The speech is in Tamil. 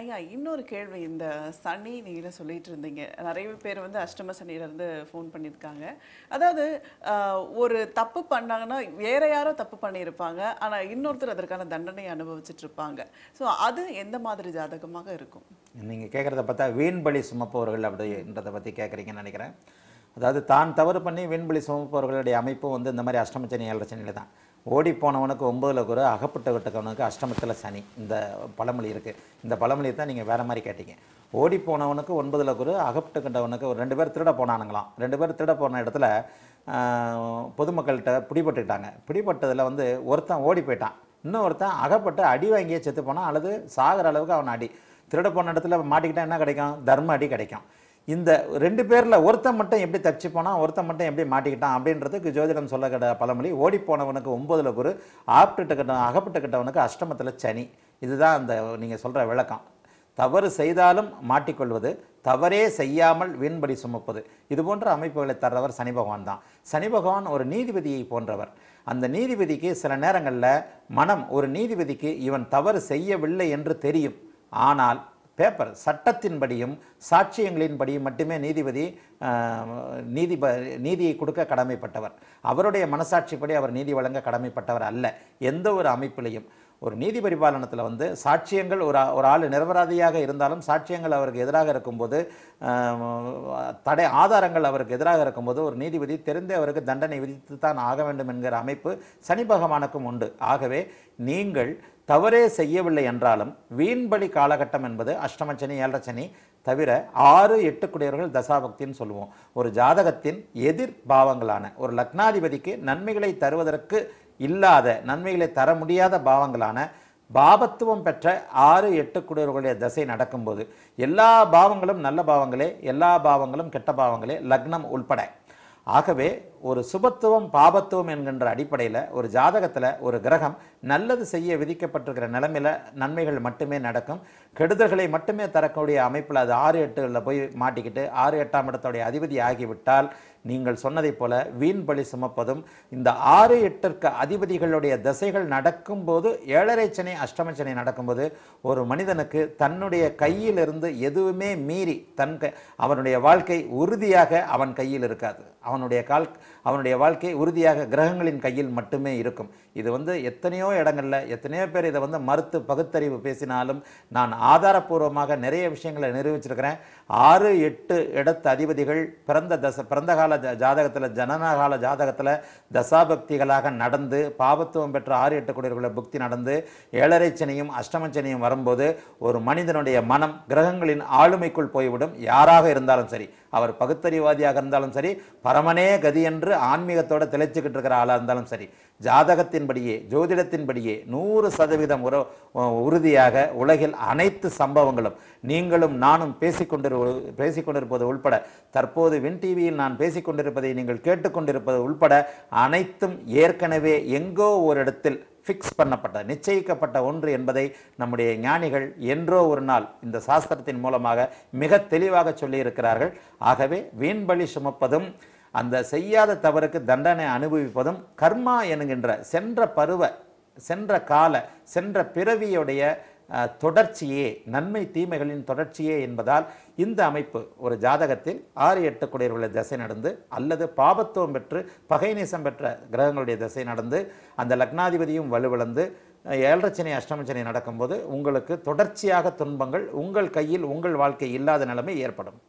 ஐயா, இன்னொரு கேள்வி. இந்த சனி நீங்கள் சொல்லிட்டு இருந்தீங்க, நிறைய பேர் வந்து அஷ்டம சனியிலேருந்து ஃபோன் பண்ணியிருக்காங்க. அதாவது ஒரு தப்பு பண்ணாங்கன்னா வேற யாரோ தப்பு பண்ணியிருப்பாங்க, ஆனால் இன்னொருத்தர் அதற்கான தண்டனையை அனுபவிச்சுட்டு இருப்பாங்க. ஸோ அது எந்த மாதிரி ஜாதகமாக இருக்கும்? நீங்கள் கேட்குறத பார்த்தா வீண்பலி சுமப்பவர்கள் அப்படின்றத பற்றி கேட்குறீங்கன்னு நினைக்கிறேன். அதாவது தான் தவறு பண்ணி வீண்பலி சுமப்பவர்களுடைய அமைப்பு வந்து இந்த மாதிரி அஷ்டம சனி ஏழரை சனியில் தான். ஓடி போனவனுக்கு 9ல் குரு, அகப்பட்டு விட்டவனுக்கு 8ல் சனி. இந்த பழமொழி இருக்குது. இந்த பழமொழியை தான் நீங்கள் வேறு மாதிரி கேட்டீங்க. ஓடி போனவனுக்கு 9ல் குரு, அகப்பட்டு கண்டவனுக்கு. ஒரு 2 பேர் திருட போனானுங்களாம். 2 பேர் திருட போன இடத்துல பொதுமக்கள்கிட்ட பிடிபட்டுக்கிட்டாங்க. பிடிபட்டதில் வந்து ஒருத்தன் ஓடி போயிட்டான், இன்னொருத்தன் அகப்பட்டு அடி வாங்கியே செத்து போனான், அல்லது சாகிற அளவுக்கு அவன் அடி. திருட போன இடத்துல மாட்டிக்கிட்டால் என்ன கிடைக்கும்? தர்ம அடி கிடைக்கும். இந்த 2 பேரில் ஒருத்தன் மட்டும் எப்படி தப்பிச்சு போனால், ஒருத்தன் மட்டும் எப்படி மாட்டிக்கிட்டான் அப்படின்றதுக்கு ஜோதிடம் சொல்ல கிட்ட பழமொழி. ஓடி போனவனுக்கு 9ல் குரு, அகப்பட்டுக்கிட்டவனுக்கு 8ல் சனி. இதுதான் அந்த நீங்கள் சொல்கிற விளக்கம். தவறு செய்தாலும் மாட்டிக்கொள்வது, தவறே செய்யாமல் வீண்படி சுமப்பது, இது போன்ற அமைப்புகளை தர்றவர் சனி பகவான் தான். சனி பகவான் ஒரு நீதிபதியை போன்றவர். அந்த நீதிபதிக்கு சில நேரங்களில் மனம், ஒரு நீதிபதிக்கு இவன் தவறு செய்யவில்லை என்று தெரியும், ஆனால் பேப்பர் சட்டத்தின்படியும் சாட்சியங்களின்படியும் மட்டுமே நீதிபதி நீதியை கொடுக்க கடமைப்பட்டவர். அவருடைய மனசாட்சிப்படி அவர் நீதி வழங்க கடமைப்பட்டவர் அல்ல. எந்த ஒரு அமைப்பிலையும் ஒரு நீதி பரிபாலனத்தில் வந்து சாட்சியங்கள், ஒரு ஆள் நிரபராதியாக இருந்தாலும் சாட்சியங்கள் அவருக்கு எதிராக இருக்கும்போது, தடை ஆதாரங்கள் அவருக்கு எதிராக இருக்கும்போது, ஒரு நீதிபதி தெரிந்து அவருக்கு தண்டனை விதித்து தான் ஆக வேண்டும் என்கிற அமைப்பு சனி பகவானுக்கும் உண்டு. ஆகவே நீங்கள் தவறே செய்யவில்லை என்றாலும் வீண்பலி காலகட்டம் என்பது அஷ்டம சனி ஏழரை சனி தவிர 6, 8 குடியவர்கள் தசாபக்தின்னு சொல்லுவோம். ஒரு ஜாதகத்தின் எதிர்பாவங்களான, ஒரு லக்னாதிபதிக்கு நன்மைகளை தருவதற்கு இல்லாத, நன்மைகளை தர முடியாத பாவங்களான பாபத்துவம் பெற்ற 6, 8 குடியவர்களுடைய தசை நடக்கும்போது எல்லா பாவங்களும் நல்ல பாவங்களே, எல்லா பாவங்களும் கெட்ட பாவங்களே, லக்னம் உள்பட. ஆகவே ஒரு சுபத்துவம் பாபத்துவம் என்கின்ற அடிப்படையில் ஒரு ஜாதகத்தில் ஒரு கிரகம் நல்லது செய்ய விதிக்கப்பட்டிருக்கிற நிலைமையில் நன்மைகள் மட்டுமே நடக்கும், கெடுதல்களை மட்டுமே தரக்கூடிய அமைப்பில் அது 6, 8ல் போய் மாட்டிக்கிட்டு 6, 8ஆம் இடத்துடைய அதிபதி ஆகிவிட்டால் நீங்கள் சொன்னதைப் போல வீண்பலி சுமப்பதும், இந்த 6, 8ற்கு அதிபதிகளுடைய தசைகள் நடக்கும்போது ஏழரை சனி அஷ்டம சனி நடக்கும்போது ஒரு மனிதனுக்கு தன்னுடைய கையிலிருந்து எதுவுமே மீறி அவனுடைய வாழ்க்கை உறுதியாக அவன் கையில் இருக்காது. அவனுடைய வாழ்க்கை உறுதியாக கிரகங்களின் கையில் மட்டுமே இருக்கும். இது வந்து எத்தனையோ இடங்களில் எத்தனையோ பேர் இதை வந்து மறுத்து பகுத்தறிவு பேசினாலும் நான் ஆதாரபூர்வமாக நிறைய விஷயங்களை நிரூபிச்சிருக்கிறேன். 6, 8 இடத்து அதிபதிகள் பிறந்த கால ஜாதகத்தில், ஜனனகால ஜாதகத்தில் தசாபக்திகளாக நடந்து பாபத்துவம் பெற்ற 6, 8 குடியவர்களை புக்தி நடந்து ஏழரை சனியும் அஷ்டம சனியும் வரும்போது ஒரு மனிதனுடைய மனம் கிரகங்களின் ஆளுமைக்குள் போய்விடும். யாராக இருந்தாலும் சரி, அவர் பகுத்தறிவாதியாக இருந்தாலும் சரி, பரமனே கதி என்று ஆன்மீகத்தோடு திளைச்சிக்கிட்டு இருக்கிற ஆளாக இருந்தாலும் சரி, ஜாதகத்தின்படியே ஜோதிடத்தின்படியே 100% உறுதியாக உலகில் அனைத்து சம்பவங்களும் நீங்களும் நானும் பேசிக்கொண்டிருப்பது உள்பட, தற்போது வின்டிவியில் நான் பேசிக்கொண்டிருப்பதை நீங்கள் கேட்டுக்கொண்டிருப்பது உள்பட அனைத்தும் ஏற்கனவே எங்கோ ஒரு இடத்தில் ஃபிக்ஸ் பண்ணப்பட்ட, நிச்சயிக்கப்பட்ட ஒன்று என்பதை நம்முடைய ஞானிகள் என்றோ ஒரு நாள் இந்த சாஸ்திரத்தின் மூலமாக மிக தெளிவாக சொல்லியிருக்கிறார்கள். ஆகவே வீண்பலி சுமப்பதும், அந்த செய்யாத தவறுக்கு தண்டனை அனுபவிப்பதும் கர்மா என்கின்ற சென்ற பிறவியுடைய தொடர்ச்சியே, நன்மை தீமைகளின் தொடர்ச்சியே என்பதால் இந்த அமைப்பு ஒரு ஜாதகத்தில் 6, 8 குடியவர்களுடைய தசை நடந்து, அல்லது பாபத்துவம் பெற்று பகை நேசம் பெற்ற கிரகங்களுடைய தசை நடந்து, அந்த லக்னாதிபதியும் வலுவிழந்து ஏழரை சனி அஷ்டம சனி நடக்கும்போது உங்களுக்கு தொடர்ச்சியாக துன்பங்கள், உங்கள் கையில் உங்கள் வாழ்க்கை இல்லாத நிலைமை ஏற்படும்.